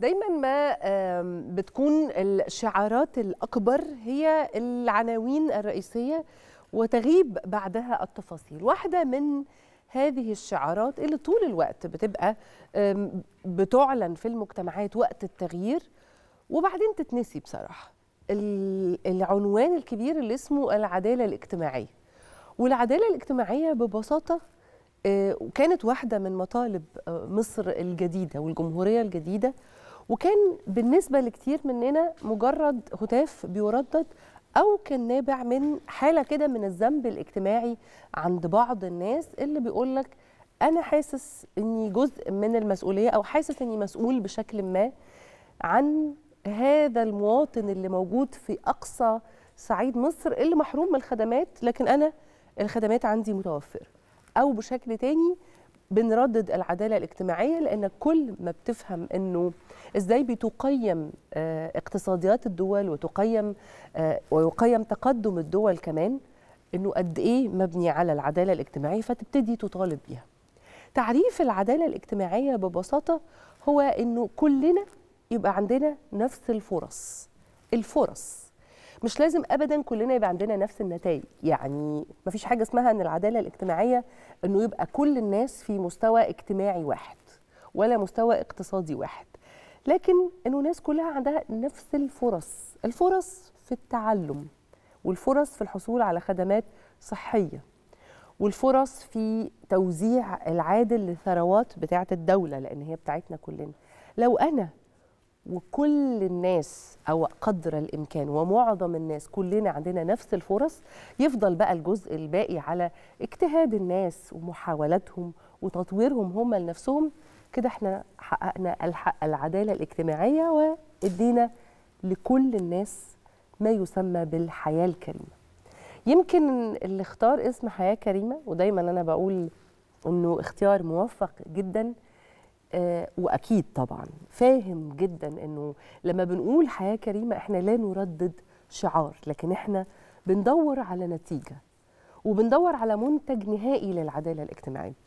دايما ما بتكون الشعارات الأكبر هي العناوين الرئيسية وتغيب بعدها التفاصيل. واحدة من هذه الشعارات اللي طول الوقت بتبقى بتعلن في المجتمعات وقت التغيير وبعدين تتنسي بصراحة، العنوان الكبير اللي اسمه العدالة الاجتماعية. والعدالة الاجتماعية ببساطة كانت واحدة من مطالب مصر الجديدة والجمهورية الجديدة، وكان بالنسبة لكتير مننا مجرد هتاف بيردد أو كان نابع من حالة كده من الذنب الاجتماعي عند بعض الناس اللي بيقولك أنا حاسس أني جزء من المسؤولية أو حاسس أني مسؤول بشكل ما عن هذا المواطن اللي موجود في أقصى صعيد مصر اللي محروم من الخدمات، لكن أنا الخدمات عندي متوفرة. أو بشكل تاني بنردد العدالة الاجتماعية، لأن كل ما بتفهم أنه إزاي بتقيم اقتصاديات الدول ويقيم تقدم الدول كمان أنه قد إيه مبني على العدالة الاجتماعية، فتبتدي تطالب بيها. تعريف العدالة الاجتماعية ببساطة هو أنه كلنا يبقى عندنا نفس الفرص مش لازم أبدا كلنا يبقى عندنا نفس النتائج. يعني مفيش حاجة اسمها أن العدالة الاجتماعية أنه يبقى كل الناس في مستوى اجتماعي واحد ولا مستوى اقتصادي واحد، لكن أنه الناس كلها عندها نفس الفرص. الفرص في التعلم، والفرص في الحصول على خدمات صحية، والفرص في توزيع العادل للثروات بتاعة الدولة لأن هي بتاعتنا كلنا. لو أنا وكل الناس أو قدر الإمكان ومعظم الناس كلنا عندنا نفس الفرص، يفضل بقى الجزء الباقي على اجتهاد الناس ومحاولاتهم وتطويرهم هم لنفسهم. كده احنا حققنا العدالة الاجتماعية وادينا لكل الناس ما يسمى بالحياة الكريمة. يمكن اللي اختار اسم حياة كريمة، ودايما أنا بقول أنه اختيار موفق جداً، وأكيد طبعا فاهم جدا أنه لما بنقول حياة كريمة احنا لا نردد شعار، لكن احنا بندور على نتيجة وبندور على منتج نهائي للعدالة الاجتماعية.